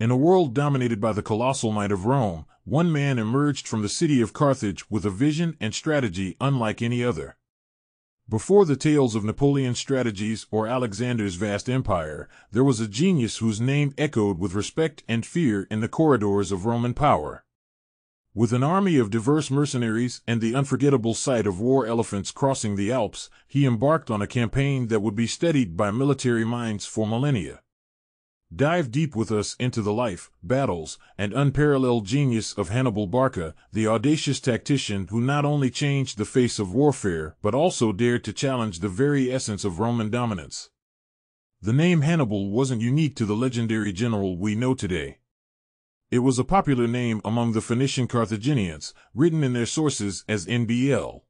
In a world dominated by the colossal might of Rome, one man emerged from the city of Carthage with a vision and strategy unlike any other. Before the tales of Napoleon's strategies or Alexander's vast empire, there was a genius whose name echoed with respect and fear in the corridors of Roman power. With an army of diverse mercenaries and the unforgettable sight of war elephants crossing the Alps, he embarked on a campaign that would be studied by military minds for millennia. Dive deep with us into the life, battles, and unparalleled genius of Hannibal Barca, the audacious tactician who not only changed the face of warfare but also dared to challenge the very essence of Roman dominance. The name Hannibal wasn't unique to the legendary general we know today. It was a popular name among the Phoenician Carthaginians, written in their sources as NBL.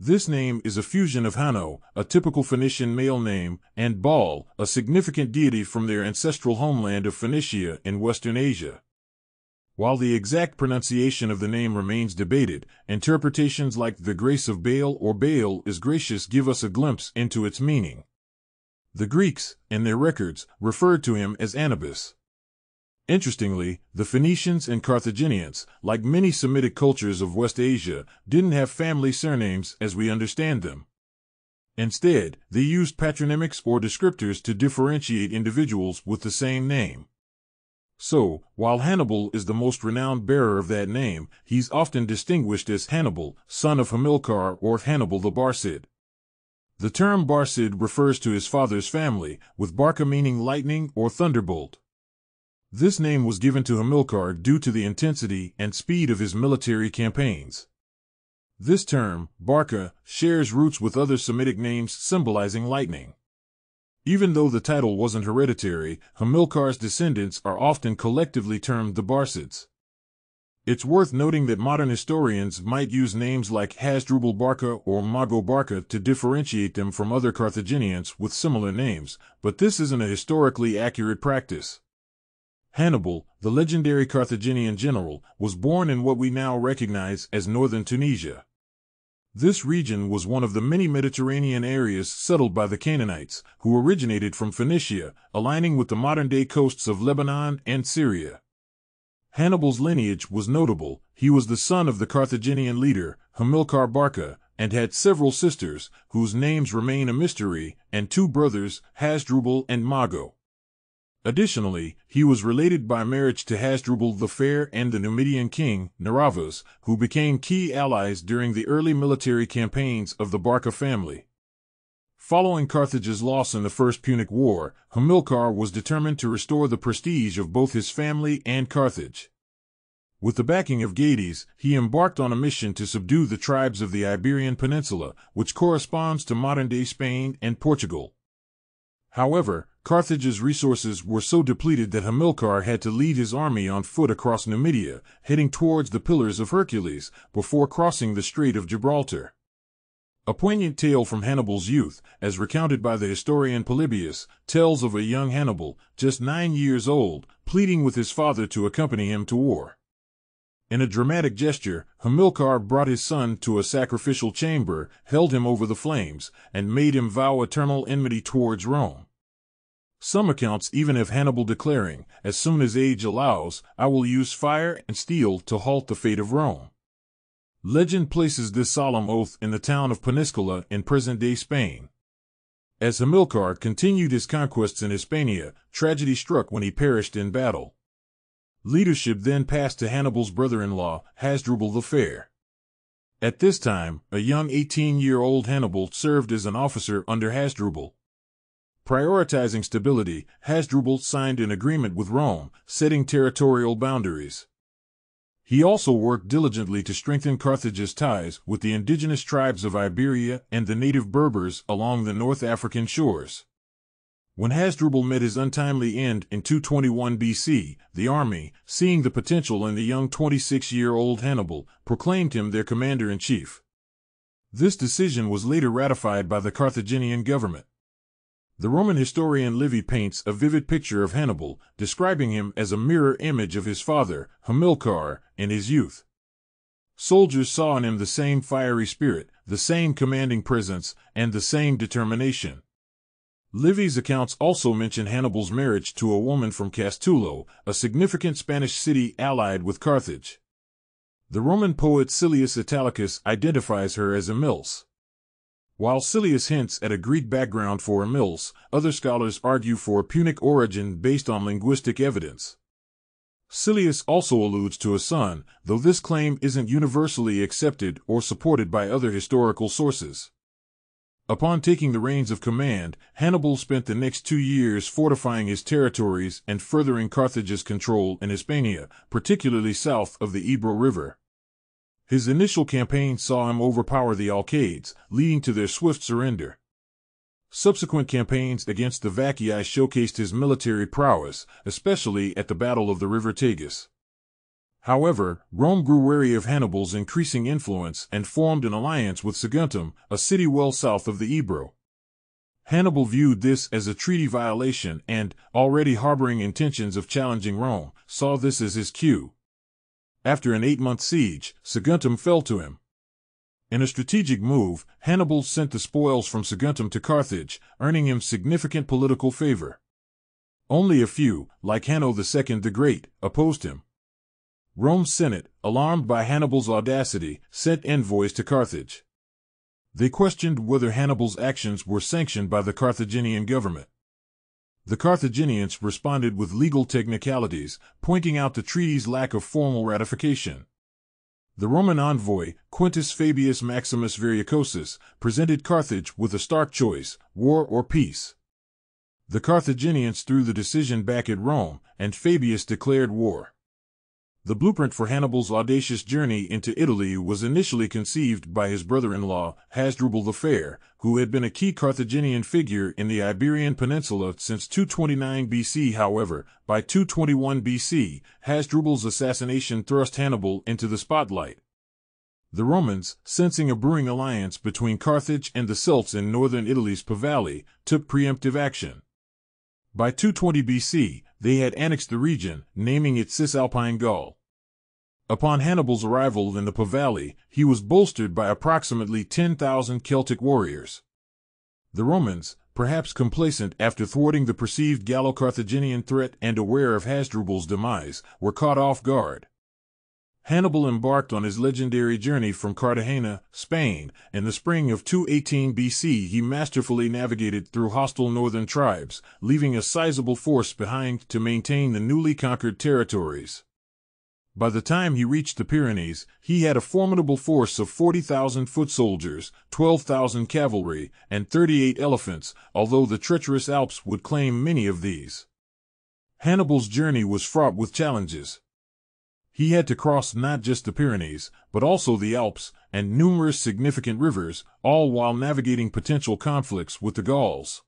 This name is a fusion of Hanno, a typical Phoenician male name, and Baal, a significant deity from their ancestral homeland of Phoenicia in Western Asia. While the exact pronunciation of the name remains debated, interpretations like the grace of Baal or Baal is gracious give us a glimpse into its meaning. The Greeks, in their records, referred to him as Anubis. Interestingly, the Phoenicians and Carthaginians, like many Semitic cultures of West Asia, didn't have family surnames as we understand them. Instead, they used patronymics or descriptors to differentiate individuals with the same name. So, while Hannibal is the most renowned bearer of that name, he's often distinguished as Hannibal, son of Hamilcar or Hannibal the Barcid. The term Barcid refers to his father's family, with Barca meaning lightning or thunderbolt. This name was given to Hamilcar due to the intensity and speed of his military campaigns. This term, Barca, shares roots with other Semitic names symbolizing lightning. Even though the title wasn't hereditary, Hamilcar's descendants are often collectively termed the Barcids. It's worth noting that modern historians might use names like Hasdrubal Barca or Mago Barca to differentiate them from other Carthaginians with similar names, but this isn't a historically accurate practice. Hannibal, the legendary Carthaginian general, was born in what we now recognize as northern Tunisia. This region was one of the many Mediterranean areas settled by the Canaanites, who originated from Phoenicia, aligning with the modern-day coasts of Lebanon and Syria. Hannibal's lineage was notable. He was the son of the Carthaginian leader, Hamilcar Barca, and had several sisters, whose names remain a mystery, and two brothers, Hasdrubal and Mago. Additionally, he was related by marriage to Hasdrubal the Fair and the Numidian king, Naravas, who became key allies during the early military campaigns of the Barca family. Following Carthage's loss in the First Punic War, Hamilcar was determined to restore the prestige of both his family and Carthage. With the backing of Gades, he embarked on a mission to subdue the tribes of the Iberian Peninsula, which corresponds to modern-day Spain and Portugal. However, Carthage's resources were so depleted that Hamilcar had to lead his army on foot across Numidia, heading towards the Pillars of Hercules, before crossing the Strait of Gibraltar. A poignant tale from Hannibal's youth, as recounted by the historian Polybius, tells of a young Hannibal, just 9 years old, pleading with his father to accompany him to war. In a dramatic gesture, Hamilcar brought his son to a sacrificial chamber, held him over the flames, and made him vow eternal enmity towards Rome. Some accounts even have Hannibal declaring, as soon as age allows, I will use fire and steel to halt the fate of Rome. Legend places this solemn oath in the town of Peniscola in present-day Spain. As Hamilcar continued his conquests in Hispania, tragedy struck when he perished in battle. Leadership then passed to Hannibal's brother-in-law, Hasdrubal the Fair. At this time, a young 18-year-old Hannibal served as an officer under Hasdrubal. Prioritizing stability, Hasdrubal signed an agreement with Rome, setting territorial boundaries. He also worked diligently to strengthen Carthage's ties with the indigenous tribes of Iberia and the native Berbers along the North African shores. When Hasdrubal met his untimely end in 221 BC, the army, seeing the potential in the young 26-year-old Hannibal, proclaimed him their commander-in-chief. This decision was later ratified by the Carthaginian government. The Roman historian Livy paints a vivid picture of Hannibal, describing him as a mirror image of his father, Hamilcar, in his youth. Soldiers saw in him the same fiery spirit, the same commanding presence, and the same determination. Livy's accounts also mention Hannibal's marriage to a woman from Castulo, a significant Spanish city allied with Carthage. The Roman poet Silius Italicus identifies her as Amilis. While Silius hints at a Greek background for Amilis, other scholars argue for a Punic origin based on linguistic evidence. Silius also alludes to a son, though this claim isn't universally accepted or supported by other historical sources. Upon taking the reins of command, Hannibal spent the next 2 years fortifying his territories and furthering Carthage's control in Hispania, particularly south of the Ebro River. His initial campaign saw him overpower the Alcaides, leading to their swift surrender. Subsequent campaigns against the Vaccii showcased his military prowess, especially at the Battle of the River Tagus. However, Rome grew wary of Hannibal's increasing influence and formed an alliance with Saguntum, a city well south of the Ebro. Hannibal viewed this as a treaty violation and, already harboring intentions of challenging Rome, saw this as his cue. After an 8-month siege, Saguntum fell to him. In a strategic move, Hannibal sent the spoils from Saguntum to Carthage, earning him significant political favor. Only a few, like Hanno II the Great, opposed him. Rome's Senate, alarmed by Hannibal's audacity, sent envoys to Carthage. They questioned whether Hannibal's actions were sanctioned by the Carthaginian government. The Carthaginians responded with legal technicalities, pointing out the treaty's lack of formal ratification. The Roman envoy, Quintus Fabius Maximus Verrucosus, presented Carthage with a stark choice: war or peace. The Carthaginians threw the decision back at Rome, and Fabius declared war. The blueprint for Hannibal's audacious journey into Italy was initially conceived by his brother-in-law, Hasdrubal the Fair, who had been a key Carthaginian figure in the Iberian Peninsula since 229 BC. However, by 221 BC, Hasdrubal's assassination thrust Hannibal into the spotlight. The Romans, sensing a brewing alliance between Carthage and the Celts in northern Italy's Po Valley, took preemptive action. By 220 BC, they had annexed the region, naming it Cisalpine Gaul. Upon Hannibal's arrival in the Po Valley, he was bolstered by approximately 10,000 Celtic warriors. The Romans, perhaps complacent after thwarting the perceived Gallo-Carthaginian threat and aware of Hasdrubal's demise, were caught off guard. Hannibal embarked on his legendary journey from Cartagena, Spain. In the spring of 218 BC, he masterfully navigated through hostile northern tribes, leaving a sizable force behind to maintain the newly conquered territories. By the time he reached the Pyrenees, he had a formidable force of 40,000 foot soldiers, 12,000 cavalry, and 38 elephants, although the treacherous Alps would claim many of these. Hannibal's journey was fraught with challenges. He had to cross not just the Pyrenees, but also the Alps, and numerous significant rivers, all while navigating potential conflicts with the Gauls.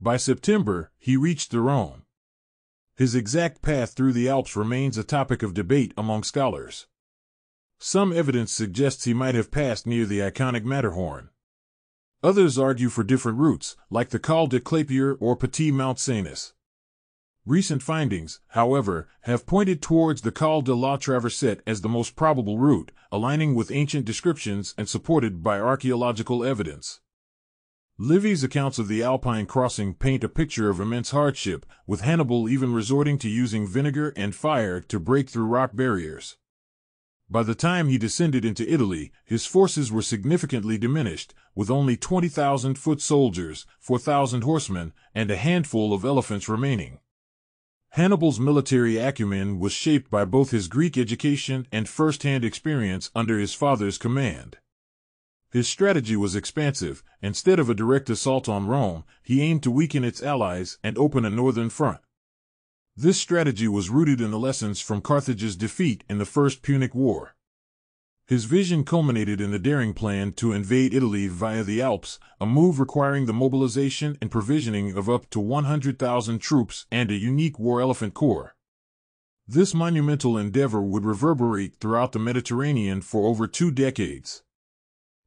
By September, he reached the Rhone. His exact path through the Alps remains a topic of debate among scholars. Some evidence suggests he might have passed near the iconic Matterhorn. Others argue for different routes, like the Col de Clapier or Petit Mount Cenis. Recent findings, however, have pointed towards the Col de la Traversette as the most probable route, aligning with ancient descriptions and supported by archaeological evidence. Livy's accounts of the Alpine crossing paint a picture of immense hardship, with Hannibal even resorting to using vinegar and fire to break through rock barriers. By the time he descended into Italy, his forces were significantly diminished, with only 20,000 foot soldiers, 4,000 horsemen, and a handful of elephants remaining. Hannibal's military acumen was shaped by both his Greek education and first-hand experience under his father's command. His strategy was expansive. Instead of a direct assault on Rome, he aimed to weaken its allies and open a northern front. This strategy was rooted in the lessons from Carthage's defeat in the First Punic War. His vision culminated in the daring plan to invade Italy via the Alps, a move requiring the mobilization and provisioning of up to 100,000 troops and a unique war elephant corps. This monumental endeavor would reverberate throughout the Mediterranean for over 2 decades.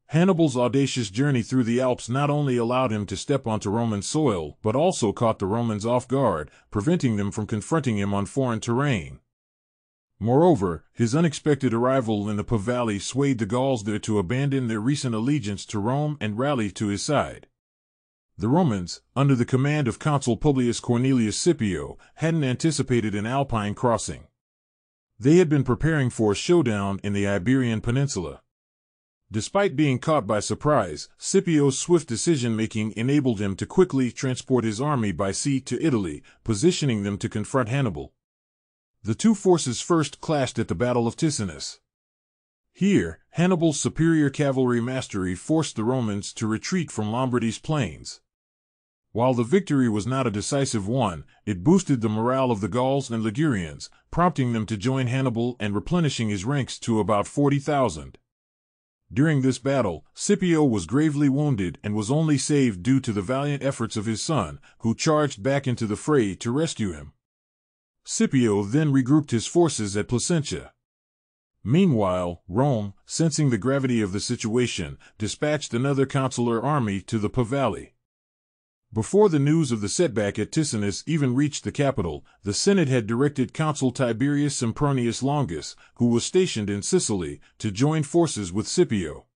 Hannibal's audacious journey through the Alps not only allowed him to step onto Roman soil, but also caught the Romans off guard, preventing them from confronting him on foreign terrain. Moreover, his unexpected arrival in the Po Valley swayed the Gauls there to abandon their recent allegiance to Rome and rally to his side. The Romans, under the command of Consul Publius Cornelius Scipio, hadn't anticipated an Alpine crossing. They had been preparing for a showdown in the Iberian Peninsula. Despite being caught by surprise, Scipio's swift decision-making enabled him to quickly transport his army by sea to Italy, positioning them to confront Hannibal. The two forces first clashed at the Battle of Ticinus. Here, Hannibal's superior cavalry mastery forced the Romans to retreat from Lombardy's plains. While the victory was not a decisive one, it boosted the morale of the Gauls and Ligurians, prompting them to join Hannibal and replenishing his ranks to about 40,000. During this battle, Scipio was gravely wounded and was only saved due to the valiant efforts of his son, who charged back into the fray to rescue him. Scipio then regrouped his forces at Placentia. Meanwhile, Rome, sensing the gravity of the situation, dispatched another consular army to the Po Valley. Before the news of the setback at Ticinus even reached the capital, the Senate had directed Consul Tiberius Sempronius Longus, who was stationed in Sicily, to join forces with Scipio.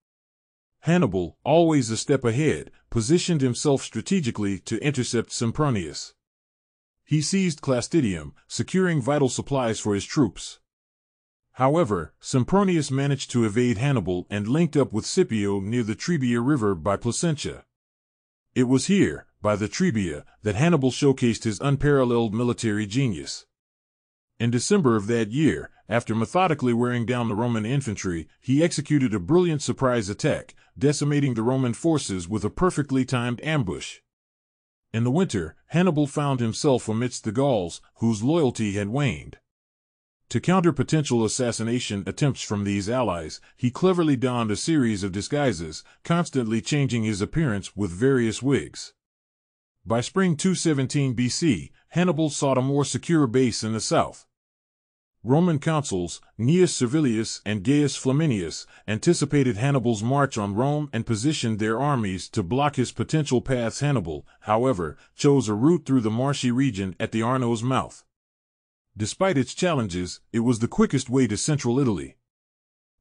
Hannibal, always a step ahead, positioned himself strategically to intercept Sempronius. He seized Clastidium, securing vital supplies for his troops. However, Sempronius managed to evade Hannibal and linked up with Scipio near the Trebia River by Placentia. It was here, by the Trebia, that Hannibal showcased his unparalleled military genius. In December of that year, after methodically wearing down the Roman infantry, he executed a brilliant surprise attack, decimating the Roman forces with a perfectly timed ambush. In the winter, Hannibal found himself amidst the Gauls, whose loyalty had waned. To counter potential assassination attempts from these allies, he cleverly donned a series of disguises, constantly changing his appearance with various wigs. By spring 217 BC, Hannibal sought a more secure base in the south. Roman consuls, Gnaeus Servilius and Gaius Flaminius, anticipated Hannibal's march on Rome and positioned their armies to block his potential paths. Hannibal, however, chose a route through the marshy region at the Arno's mouth. Despite its challenges, it was the quickest way to central Italy.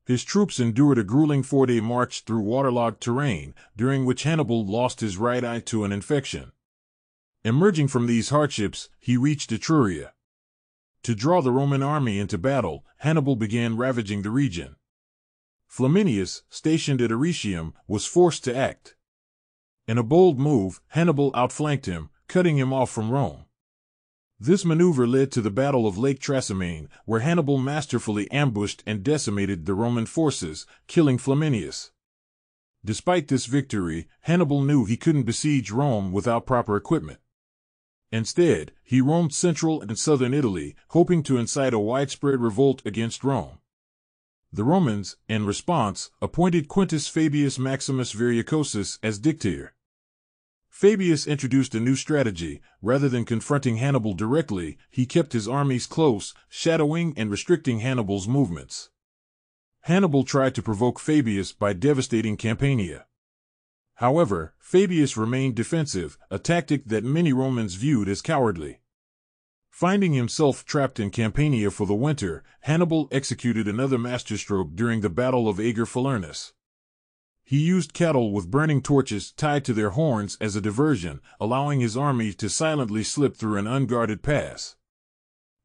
His troops endured a grueling four-day march through waterlogged terrain, during which Hannibal lost his right eye to an infection. Emerging from these hardships, he reached Etruria. To draw the Roman army into battle, Hannibal began ravaging the region. Flaminius, stationed at Arretium, was forced to act. In a bold move, Hannibal outflanked him, cutting him off from Rome. This maneuver led to the Battle of Lake Trasimene, where Hannibal masterfully ambushed and decimated the Roman forces, killing Flaminius. Despite this victory, Hannibal knew he couldn't besiege Rome without proper equipment. Instead, he roamed central and southern Italy, hoping to incite a widespread revolt against Rome. The Romans, in response, appointed Quintus Fabius Maximus Verrucosus as dictator. Fabius introduced a new strategy. Rather than confronting Hannibal directly, he kept his armies close, shadowing and restricting Hannibal's movements. Hannibal tried to provoke Fabius by devastating Campania. However, Fabius remained defensive, a tactic that many Romans viewed as cowardly. Finding himself trapped in Campania for the winter, Hannibal executed another masterstroke during the Battle of Ager Falernus. He used cattle with burning torches tied to their horns as a diversion, allowing his army to silently slip through an unguarded pass.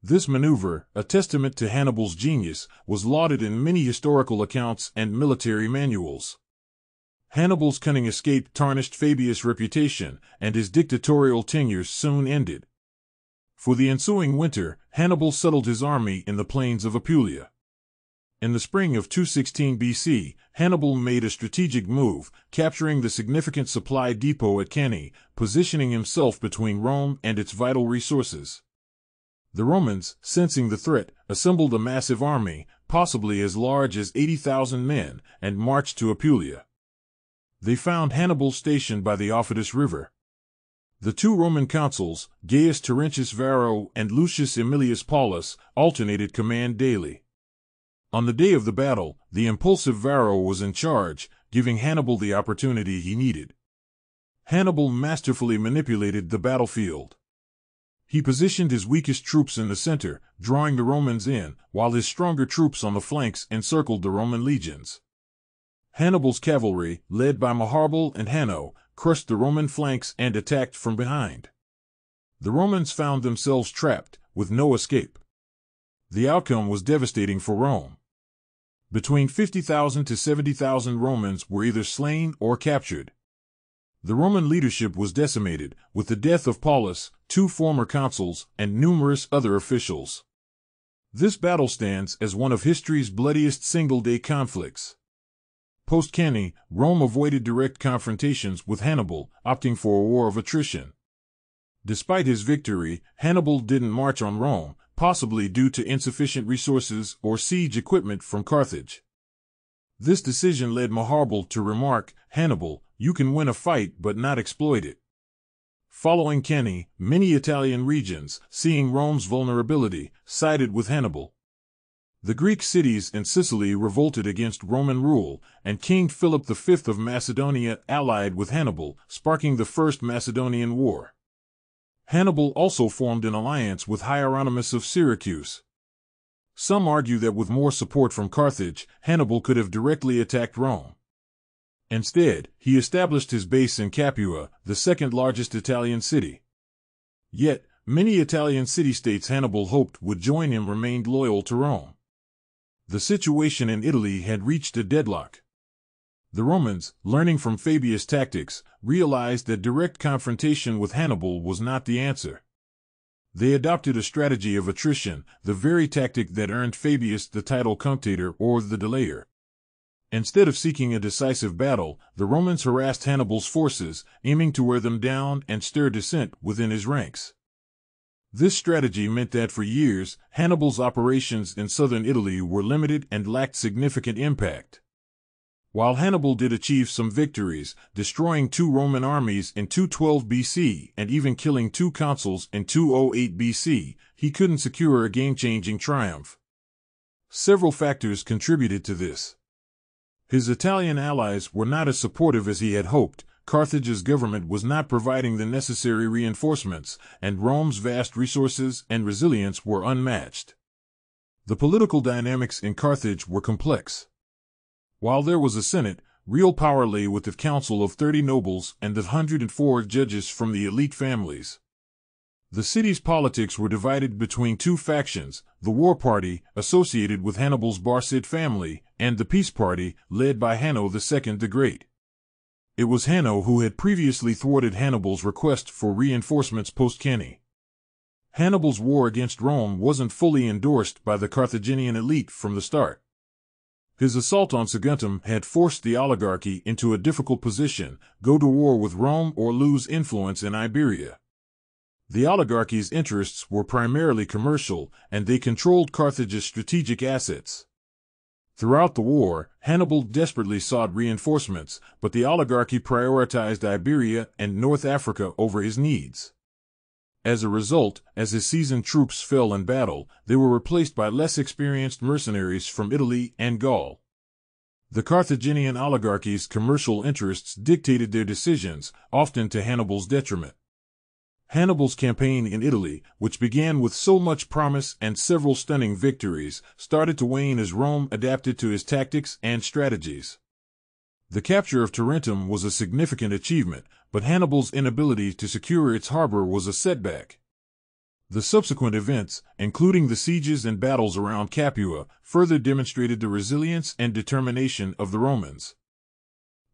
This maneuver, a testament to Hannibal's genius, was lauded in many historical accounts and military manuals. Hannibal's cunning escape tarnished Fabius' reputation, and his dictatorial tenure soon ended. For the ensuing winter, Hannibal settled his army in the plains of Apulia. In the spring of 216 BC, Hannibal made a strategic move, capturing the significant supply depot at Cannae, positioning himself between Rome and its vital resources. The Romans, sensing the threat, assembled a massive army, possibly as large as 80,000 men, and marched to Apulia. They found Hannibal stationed by the Aufidus River. The two Roman consuls, Gaius Terentius Varro and Lucius Aemilius Paulus, alternated command daily. On the day of the battle, the impulsive Varro was in charge, giving Hannibal the opportunity he needed. Hannibal masterfully manipulated the battlefield. He positioned his weakest troops in the center, drawing the Romans in, while his stronger troops on the flanks encircled the Roman legions. Hannibal's cavalry, led by Maharbal and Hanno, crushed the Roman flanks and attacked from behind. The Romans found themselves trapped, with no escape. The outcome was devastating for Rome. Between 50,000 to 70,000 Romans were either slain or captured. The Roman leadership was decimated, with the death of Paulus, two former consuls, and numerous other officials. This battle stands as one of history's bloodiest single-day conflicts. Post-Cannae, Rome avoided direct confrontations with Hannibal, opting for a war of attrition. Despite his victory, Hannibal didn't march on Rome, possibly due to insufficient resources or siege equipment from Carthage. This decision led Maharbal to remark, "Hannibal, you can win a fight but not exploit it." Following Cannae, many Italian regions, seeing Rome's vulnerability, sided with Hannibal. The Greek cities in Sicily revolted against Roman rule, and King Philip V of Macedonia allied with Hannibal, sparking the First Macedonian War. Hannibal also formed an alliance with Hieronymus of Syracuse. Some argue that with more support from Carthage, Hannibal could have directly attacked Rome. Instead, he established his base in Capua, the second-largest Italian city. Yet, many Italian city-states Hannibal hoped would join him remained loyal to Rome. The situation in Italy had reached a deadlock. The Romans, learning from Fabius' tactics, realized that direct confrontation with Hannibal was not the answer. They adopted a strategy of attrition, the very tactic that earned Fabius the title Cunctator or the Delayer. Instead of seeking a decisive battle, the Romans harassed Hannibal's forces, aiming to wear them down and stir dissent within his ranks. This strategy meant that for years, Hannibal's operations in southern Italy were limited and lacked significant impact. While Hannibal did achieve some victories, destroying two Roman armies in 212 BC and even killing two consuls in 208 BC, he couldn't secure a game-changing triumph. Several factors contributed to this. His Italian allies were not as supportive as he had hoped, Carthage's government was not providing the necessary reinforcements, and Rome's vast resources and resilience were unmatched. The political dynamics in Carthage were complex. While there was a Senate, real power lay with the Council of 30 nobles and the 104 judges from the elite families. The city's politics were divided between two factions, the War Party, associated with Hannibal's Barcid family, and the Peace Party, led by Hanno II the Great. It was Hanno who had previously thwarted Hannibal's request for reinforcements post-Cannae. Hannibal's war against Rome wasn't fully endorsed by the Carthaginian elite from the start. His assault on Saguntum had forced the oligarchy into a difficult position, go to war with Rome or lose influence in Iberia. The oligarchy's interests were primarily commercial, and they controlled Carthage's strategic assets. Throughout the war, Hannibal desperately sought reinforcements, but the oligarchy prioritized Iberia and North Africa over his needs. As a result, as his seasoned troops fell in battle, they were replaced by less experienced mercenaries from Italy and Gaul. The Carthaginian oligarchy's commercial interests dictated their decisions, often to Hannibal's detriment. Hannibal's campaign in Italy, which began with so much promise and several stunning victories, started to wane as Rome adapted to his tactics and strategies. The capture of Tarentum was a significant achievement, but Hannibal's inability to secure its harbor was a setback. The subsequent events, including the sieges and battles around Capua, further demonstrated the resilience and determination of the Romans.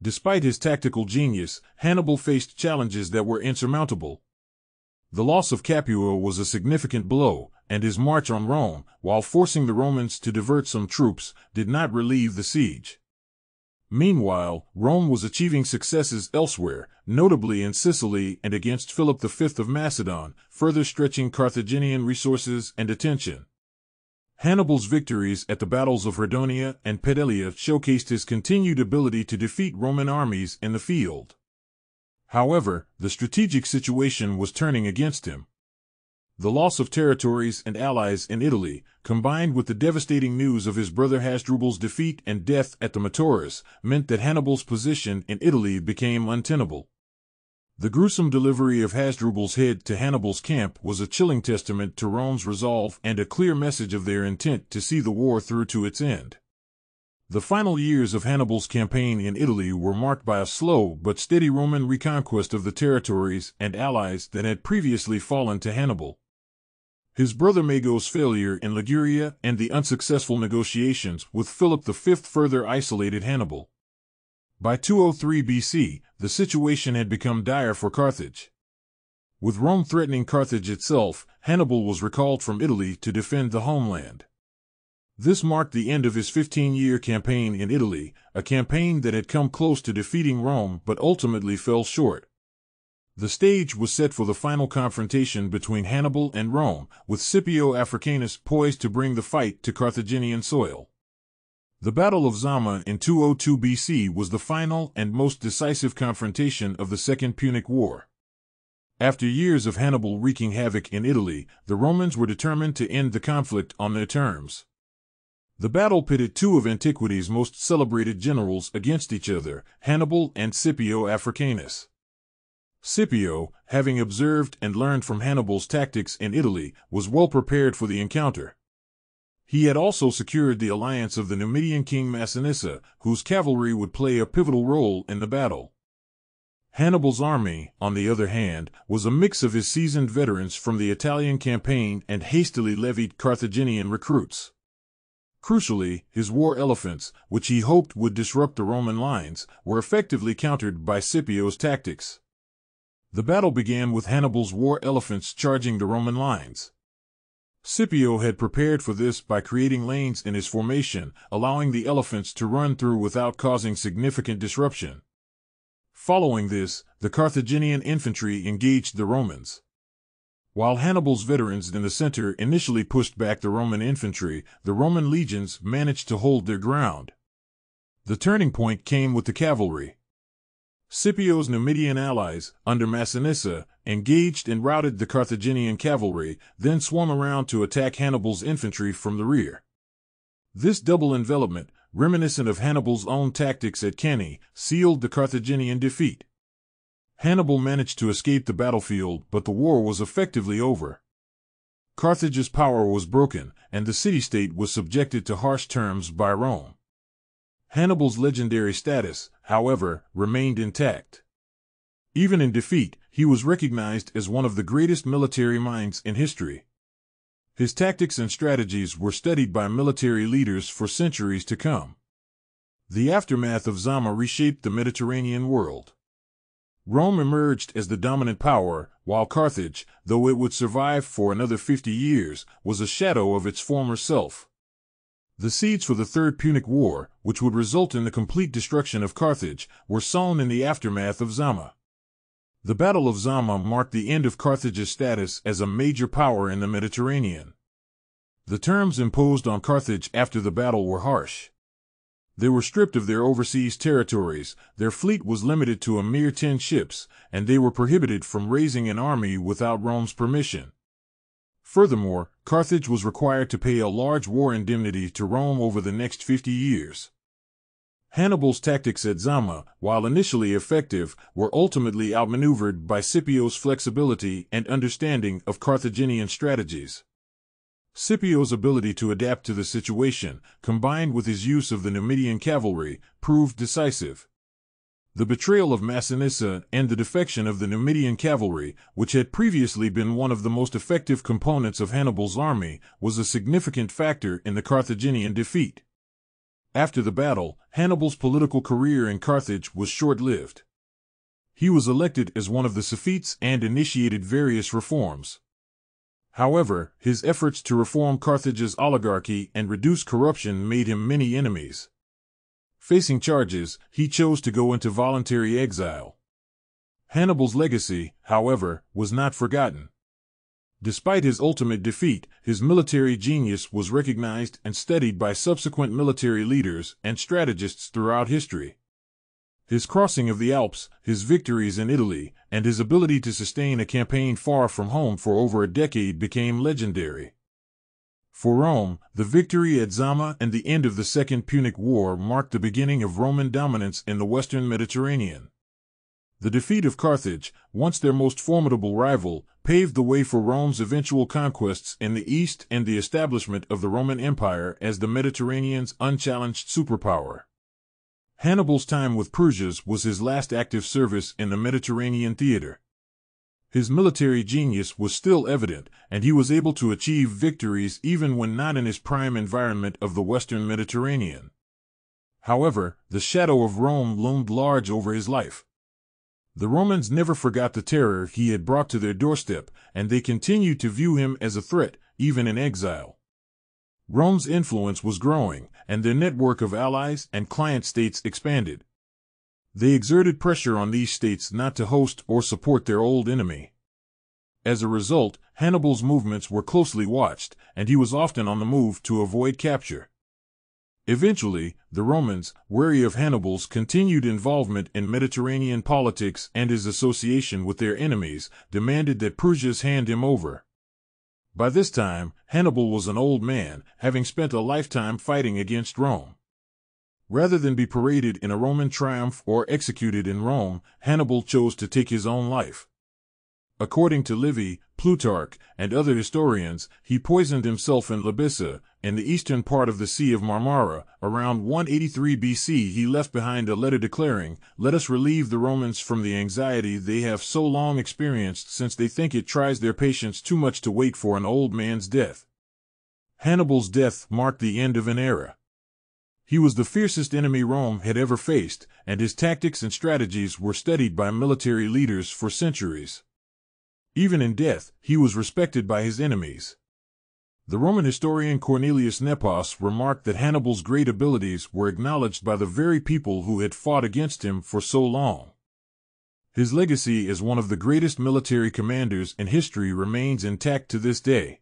Despite his tactical genius, Hannibal faced challenges that were insurmountable. The loss of Capua was a significant blow, and his march on Rome, while forcing the Romans to divert some troops, did not relieve the siege. Meanwhile, Rome was achieving successes elsewhere, notably in Sicily and against Philip V of Macedon, further stretching Carthaginian resources and attention. Hannibal's victories at the battles of Hardonia and Pedelia showcased his continued ability to defeat Roman armies in the field. However, the strategic situation was turning against him. The loss of territories and allies in Italy, combined with the devastating news of his brother Hasdrubal's defeat and death at the Metaurus, meant that Hannibal's position in Italy became untenable. The gruesome delivery of Hasdrubal's head to Hannibal's camp was a chilling testament to Rome's resolve and a clear message of their intent to see the war through to its end. The final years of Hannibal's campaign in Italy were marked by a slow but steady Roman reconquest of the territories and allies that had previously fallen to Hannibal. His brother Mago's failure in Liguria and the unsuccessful negotiations with Philip V further isolated Hannibal. By 203 BC, the situation had become dire for Carthage. With Rome threatening Carthage itself, Hannibal was recalled from Italy to defend the homeland. This marked the end of his 15-year campaign in Italy, a campaign that had come close to defeating Rome but ultimately fell short. The stage was set for the final confrontation between Hannibal and Rome, with Scipio Africanus poised to bring the fight to Carthaginian soil. The Battle of Zama in 202 BC was the final and most decisive confrontation of the Second Punic War. After years of Hannibal wreaking havoc in Italy, the Romans were determined to end the conflict on their terms. The battle pitted two of antiquity's most celebrated generals against each other, Hannibal and Scipio Africanus. Scipio, having observed and learned from Hannibal's tactics in Italy, was well prepared for the encounter. He had also secured the alliance of the Numidian king Massinissa, whose cavalry would play a pivotal role in the battle. Hannibal's army, on the other hand, was a mix of his seasoned veterans from the Italian campaign and hastily levied Carthaginian recruits. Crucially, his war elephants, which he hoped would disrupt the Roman lines, were effectively countered by Scipio's tactics. The battle began with Hannibal's war elephants charging the Roman lines. Scipio had prepared for this by creating lanes in his formation, allowing the elephants to run through without causing significant disruption. Following this, the Carthaginian infantry engaged the Romans. While Hannibal's veterans in the center initially pushed back the Roman infantry, the Roman legions managed to hold their ground. The turning point came with the cavalry. Scipio's Numidian allies, under Massinissa, engaged and routed the Carthaginian cavalry, then swung around to attack Hannibal's infantry from the rear. This double envelopment, reminiscent of Hannibal's own tactics at Cannae, sealed the Carthaginian defeat. Hannibal managed to escape the battlefield, but the war was effectively over. Carthage's power was broken, and the city-state was subjected to harsh terms by Rome. Hannibal's legendary status, however, remained intact. Even in defeat, he was recognized as one of the greatest military minds in history. His tactics and strategies were studied by military leaders for centuries to come. The aftermath of Zama reshaped the Mediterranean world. Rome emerged as the dominant power, while Carthage, though it would survive for another 50 years, was a shadow of its former self. The seeds for the Third Punic War, which would result in the complete destruction of Carthage, were sown in the aftermath of Zama. The Battle of Zama marked the end of Carthage's status as a major power in the Mediterranean. The terms imposed on Carthage after the battle were harsh. They were stripped of their overseas territories, their fleet was limited to a mere 10 ships, and they were prohibited from raising an army without Rome's permission. Furthermore, Carthage was required to pay a large war indemnity to Rome over the next 50 years. Hannibal's tactics at Zama, while initially effective, were ultimately outmaneuvered by Scipio's flexibility and understanding of Carthaginian strategies. Scipio's ability to adapt to the situation, combined with his use of the Numidian cavalry, proved decisive. The betrayal of Massinissa and the defection of the Numidian cavalry, which had previously been one of the most effective components of Hannibal's army, was a significant factor in the Carthaginian defeat. After the battle, Hannibal's political career in Carthage was short-lived. He was elected as one of the Suffetes and initiated various reforms. However, his efforts to reform Carthage's oligarchy and reduce corruption made him many enemies. Facing charges, he chose to go into voluntary exile. Hannibal's legacy, however, was not forgotten. Despite his ultimate defeat, his military genius was recognized and studied by subsequent military leaders and strategists throughout history. His crossing of the Alps, his victories in Italy, and his ability to sustain a campaign far from home for over a decade became legendary. For Rome, the victory at Zama and the end of the Second Punic War marked the beginning of Roman dominance in the Western Mediterranean. The defeat of Carthage, once their most formidable rival, paved the way for Rome's eventual conquests in the East and the establishment of the Roman Empire as the Mediterranean's unchallenged superpower. Hannibal's time with Persia's was his last active service in the Mediterranean theater. His military genius was still evident, and he was able to achieve victories even when not in his prime environment of the Western Mediterranean. However, the shadow of Rome loomed large over his life. The Romans never forgot the terror he had brought to their doorstep, and they continued to view him as a threat, even in exile. Rome's influence was growing, and their network of allies and client states expanded. They exerted pressure on these states not to host or support their old enemy. As a result, Hannibal's movements were closely watched, and he was often on the move to avoid capture. Eventually, the Romans, wary of Hannibal's continued involvement in Mediterranean politics and his association with their enemies, demanded that Persia's hand him over. By this time, Hannibal was an old man, having spent a lifetime fighting against Rome. Rather than be paraded in a Roman triumph or executed in Rome, Hannibal chose to take his own life. According to Livy, Plutarch, and other historians, he poisoned himself in Libissa, in the eastern part of the Sea of Marmara. Around 183 BC he left behind a letter declaring, "Let us relieve the Romans from the anxiety they have so long experienced, since they think it tries their patience too much to wait for an old man's death." Hannibal's death marked the end of an era. He was the fiercest enemy Rome had ever faced, and his tactics and strategies were studied by military leaders for centuries. Even in death, he was respected by his enemies. The Roman historian Cornelius Nepos remarked that Hannibal's great abilities were acknowledged by the very people who had fought against him for so long. His legacy as one of the greatest military commanders in history remains intact to this day.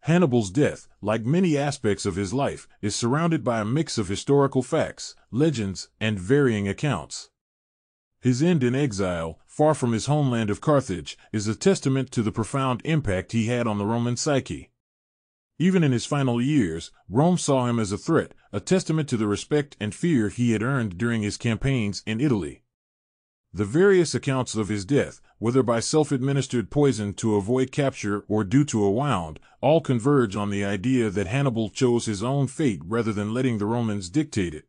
Hannibal's death, like many aspects of his life, is surrounded by a mix of historical facts, legends, and varying accounts. His end in exile, far from his homeland of Carthage, is a testament to the profound impact he had on the Roman psyche. Even in his final years, Rome saw him as a threat, a testament to the respect and fear he had earned during his campaigns in Italy. The various accounts of his death, whether by self-administered poison to avoid capture or due to a wound, all converge on the idea that Hannibal chose his own fate rather than letting the Romans dictate it.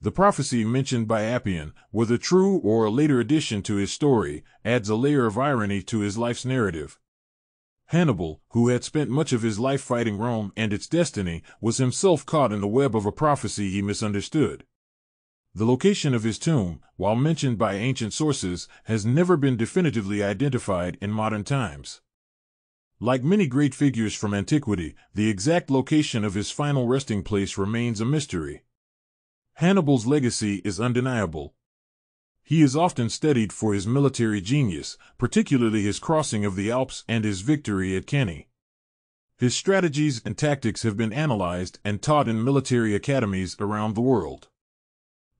The prophecy mentioned by Appian, whether true or a later addition to his story, adds a layer of irony to his life's narrative. Hannibal, who had spent much of his life fighting Rome and its destiny, was himself caught in the web of a prophecy he misunderstood. The location of his tomb, while mentioned by ancient sources, has never been definitively identified in modern times. Like many great figures from antiquity, the exact location of his final resting place remains a mystery. Hannibal's legacy is undeniable. He is often studied for his military genius, particularly his crossing of the Alps and his victory at Cannae. His strategies and tactics have been analyzed and taught in military academies around the world.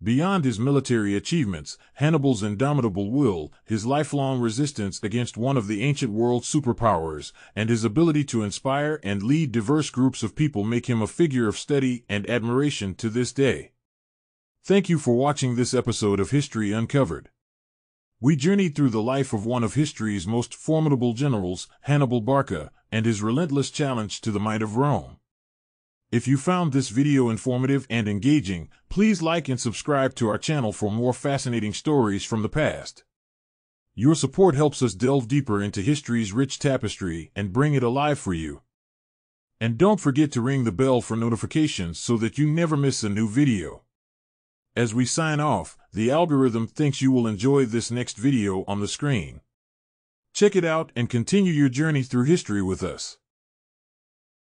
Beyond his military achievements, Hannibal's indomitable will, his lifelong resistance against one of the ancient world's superpowers, and his ability to inspire and lead diverse groups of people make him a figure of study and admiration to this day. Thank you for watching this episode of History Uncovered. We journeyed through the life of one of history's most formidable generals, Hannibal Barca, and his relentless challenge to the might of Rome. If you found this video informative and engaging, please like and subscribe to our channel for more fascinating stories from the past. Your support helps us delve deeper into history's rich tapestry and bring it alive for you. And don't forget to ring the bell for notifications so that you never miss a new video. As we sign off, the algorithm thinks you will enjoy this next video on the screen. Check it out and continue your journey through history with us.